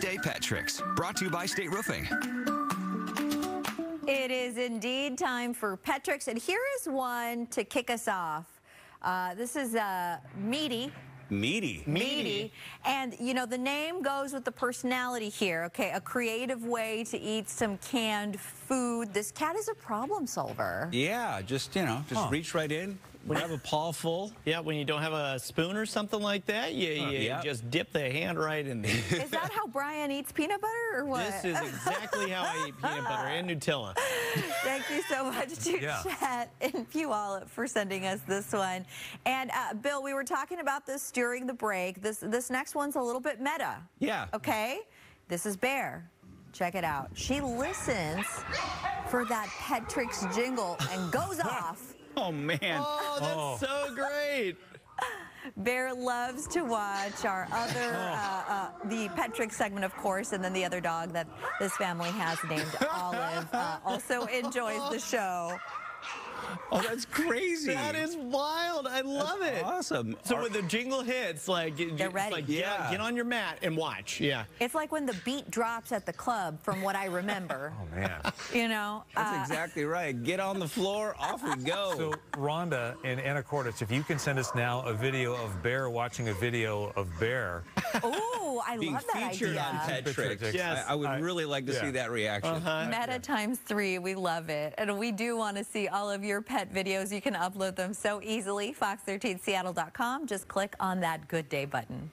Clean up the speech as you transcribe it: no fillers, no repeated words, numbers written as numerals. Good Day Pet Tricks, brought to you by State Roofing. It is indeed time for Pet Tricks, and here is one to kick us off. This is Meaty. Meaty. Meaty. And, you know, the name goes with the personality here, okay? A creative way to eat some canned food. This cat is a problem solver. Yeah, just, you know, just reach right in. When you have a paw full. Yeah, when you don't have a spoon or something like that, you just dip the hand right in there. Is that how Brian eats peanut butter or what? This is exactly how I eat peanut butter and Nutella. Thank you so much to Chet and Puyallup for sending us this one. And Bill, we were talking about this during the break. This next one's a little bit meta. Yeah. Okay? This is Bear. Check it out. She listens for that Pet Tricks jingle and goes off. Oh, man. Oh, that's so great. Bear loves to watch our other, the Pet Trick segment, of course, and then the other dog that this family has named Olive also enjoys the show. Oh, that's crazy. That is wild. I love it. Awesome. So when the jingle hits, like, they're ready. Like, yeah, get on your mat and watch. Yeah. It's like when the beat drops at the club, from what I remember. Oh, man. You know? That's exactly right. Get on the floor, off we go. So, Rhonda and Anacortes, if you can send us now a video of Bear watching a video of Bear. Oh, I love that idea. Being featured on Pet Tricks. Yes. I would really like to see that reaction. Meta times three. We love it. And we do want to see all of your pet videos. You can upload them so easily. Fox13Seattle.com. Just click on that Good Day button.